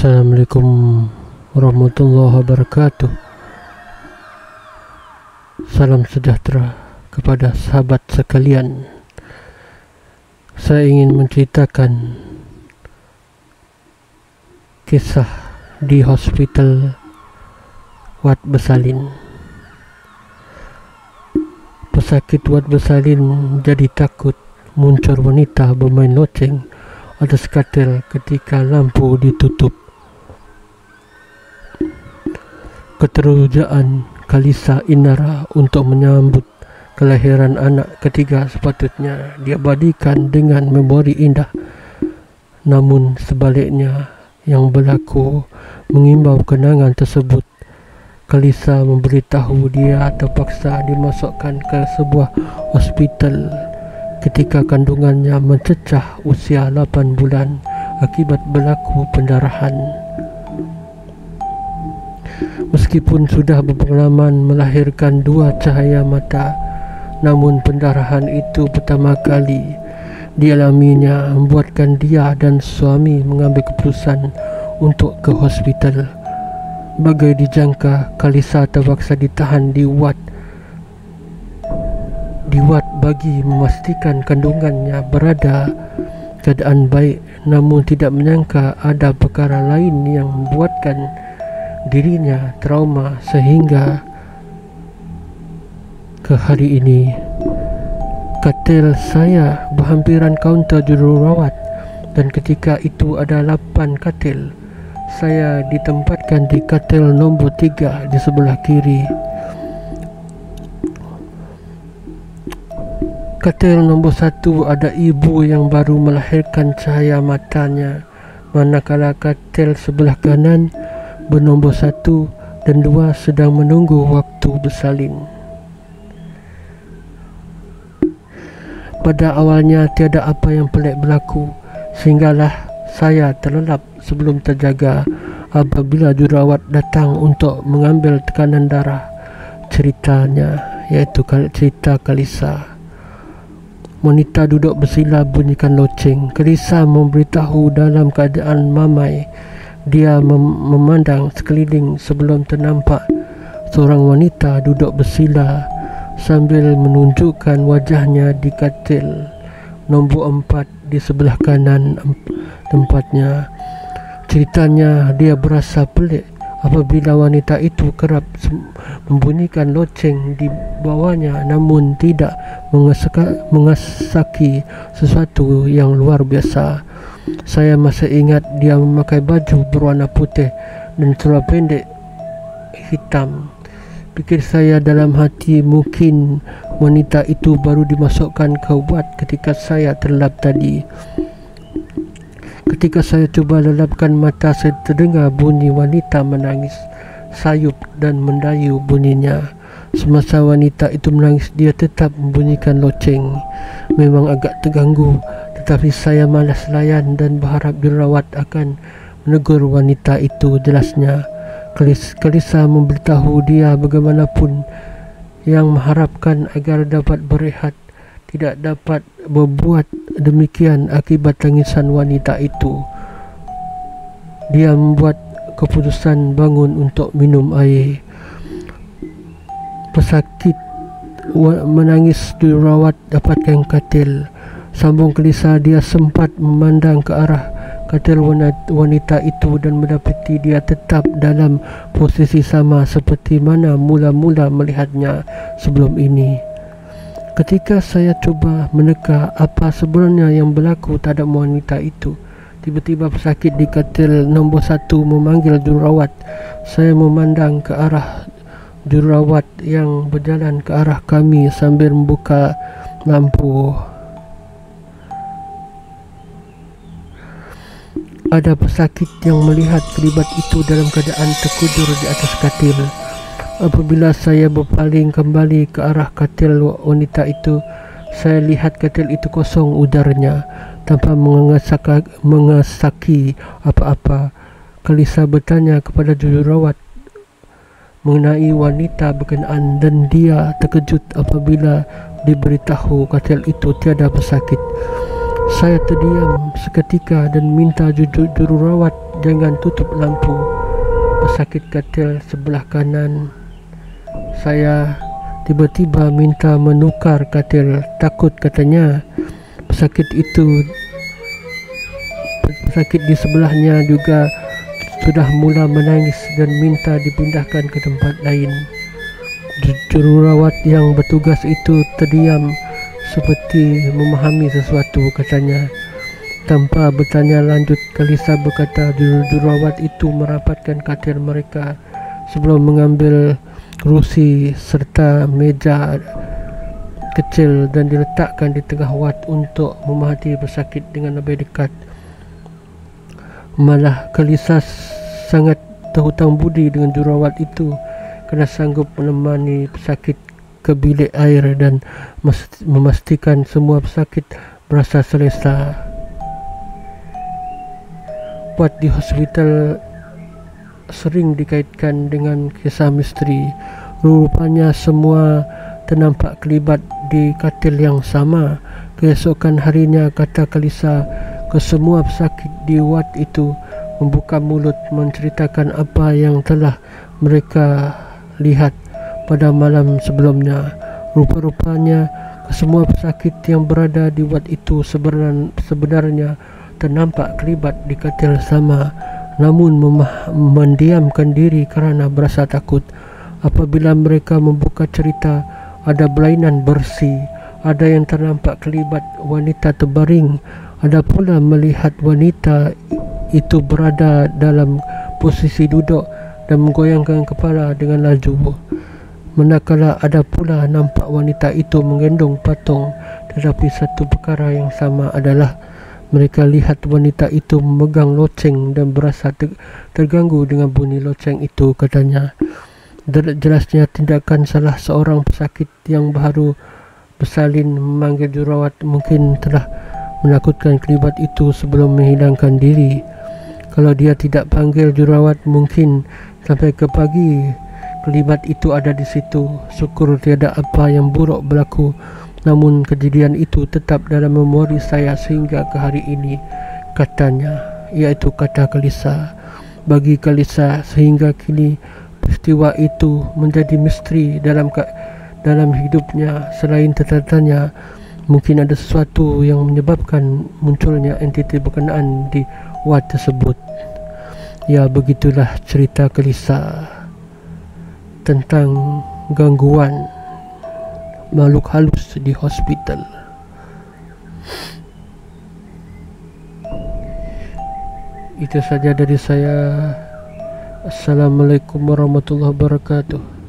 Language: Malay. Assalamualaikum warahmatullahi wabarakatuh. Salam sejahtera kepada sahabat sekalian. Saya ingin menceritakan kisah di hospital Wat Besalin. Pesakit Wat Besalin jadi takut muncul wanita bermain loceng atas katil ketika lampu ditutup. Keterujaan Kalisa Inara untuk menyambut kelahiran anak ketiga sepatutnya diabadikan dengan memori indah. Namun sebaliknya yang berlaku mengimbau kenangan tersebut. Kalisa memberitahu dia terpaksa dimasukkan ke sebuah hospital ketika kandungannya mencecah usia 8 bulan akibat berlaku pendarahan. Meskipun sudah berpengalaman melahirkan 2 cahaya mata, namun pendarahan itu pertama kali dialaminya membuatkan dia dan suami mengambil keputusan untuk ke hospital. Bagai dijangka, Kalisa terpaksa ditahan di wad. Bagi memastikan kandungannya berada keadaan baik, namun tidak menyangka ada perkara lain yang membuatkan dirinya trauma sehingga ke hari ini. Katil saya berhampiran kaunter jururawat dan ketika itu ada 8 katil. Saya ditempatkan di katil nombor 3 di sebelah kiri. Katil nombor 1 ada ibu yang baru melahirkan cahaya matanya, manakala katil sebelah kanan bernombor 1 dan 2 sedang menunggu waktu bersalin. Pada awalnya tiada apa yang pelik berlaku, sehinggalah saya terlelap sebelum terjaga apabila jururawat datang untuk mengambil tekanan darah. Ceritanya iaitu cerita Kalisa. Wanita duduk bersila bunyikan loceng. Kalisa memberitahu dalam keadaan mamai. Dia memandang sekeliling sebelum ternampak seorang wanita duduk bersila sambil menunjukkan wajahnya di katil nombor 4 di sebelah kanan tempatnya. Ceritanya dia berasa pelik apabila wanita itu kerap membunyikan loceng di bawahnya, namun tidak mengasaki sesuatu yang luar biasa. Saya masih ingat dia memakai baju berwarna putih dan celana pendek hitam. Pikir saya dalam hati, mungkin wanita itu baru dimasukkan ke wad ketika saya terlelap tadi. Ketika saya cuba lelapkan mata, saya terdengar bunyi wanita menangis sayup dan mendayu bunyinya. Semasa wanita itu menangis, dia tetap membunyikan loceng. Memang agak terganggu, tetapi saya malas layan dan berharap jururawat akan menegur wanita itu jelasnya. Kalisa memberitahu dia bagaimanapun yang mengharapkan agar dapat berehat, tidak dapat berbuat demikian akibat tangisan wanita itu. Dia membuat keputusan bangun untuk minum air. Pesakit menangis, dirawat dapatkan katil. Sambung Kalisa, dia sempat memandang ke arah katil wanita itu dan mendapati dia tetap dalam posisi sama seperti mana mula-mula melihatnya sebelum ini. Ketika saya cuba meneka apa sebenarnya yang berlaku terhadap wanita itu, tiba-tiba pesakit di katil nombor 1 memanggil jururawat. Saya memandang ke arah jururawat yang berjalan ke arah kami sambil membuka lampu. Ada pesakit yang melihat kelibat itu dalam keadaan terkujur di atas katil. Apabila saya berpaling kembali ke arah katil wanita itu, saya lihat katil itu kosong udarnya tanpa mengasaki apa-apa. Kalisa bertanya kepada jururawat mengenai wanita berkenaan dan dia terkejut apabila diberitahu katil itu tiada pesakit. Saya terdiam seketika dan minta jururawat Jangan tutup lampu. Pesakit katil sebelah kanan saya tiba-tiba minta menukar katil. Takut, katanya. Pesakit di sebelahnya juga sudah mula menangis dan minta dipindahkan ke tempat lain. Jururawat yang bertugas itu terdiam seperti memahami sesuatu, katanya. Tanpa bertanya lanjut, Kalisa berkata jururawat itu merapatkan katil mereka sebelum mengambil kerusi serta meja kecil dan diletakkan di tengah wat untuk memahati pesakit dengan lebih dekat. Malah Kalisa sangat terhutang budi dengan jururawat itu kerana sanggup menemani pesakit ke bilik air dan memastikan semua pesakit berasa selesa. Wat di hospital sering dikaitkan dengan kisah misteri. Rupanya semua ternampak kelibat di katil yang sama. Keesokan harinya, kata Kalisa, kesemua pesakit di wat itu membuka mulut menceritakan apa yang telah mereka lihat pada malam sebelumnya. Rupa-rupanya kesemua pesakit yang berada di wat itu sebenarnya ternampak kelibat di katil sama, namun mendiamkan diri kerana berasa takut. Apabila mereka membuka cerita, ada berlainan bersih, ada yang ternampak kelibat wanita terbaring, ada pula melihat wanita itu berada dalam posisi duduk dan menggoyangkan kepala dengan laju. Manakala ada pula nampak wanita itu menggendong patung. Tetapi satu perkara yang sama adalah mereka lihat wanita itu memegang loceng dan berasa terganggu dengan bunyi loceng itu, katanya. Jelasnya tindakan salah seorang pesakit yang baru bersalin memanggil jururawat mungkin telah menakutkan kelibat itu sebelum menghilangkan diri. Kalau dia tidak panggil jururawat, mungkin sampai ke pagi kelibat itu ada di situ. Syukur tiada apa yang buruk berlaku, namun kejadian itu tetap dalam memori saya sehingga ke hari ini, katanya. Iaitu kata Kalisa. Bagi Kalisa, sehingga kini peristiwa itu menjadi misteri dalam hidupnya. Selain tertanya mungkin ada sesuatu yang menyebabkan munculnya entiti berkenaan di wat tersebut. Ya, begitulah cerita Kalisa tentang gangguan makhluk halus di hospital. Itu saja dari saya. Assalamualaikum warahmatullahi wabarakatuh.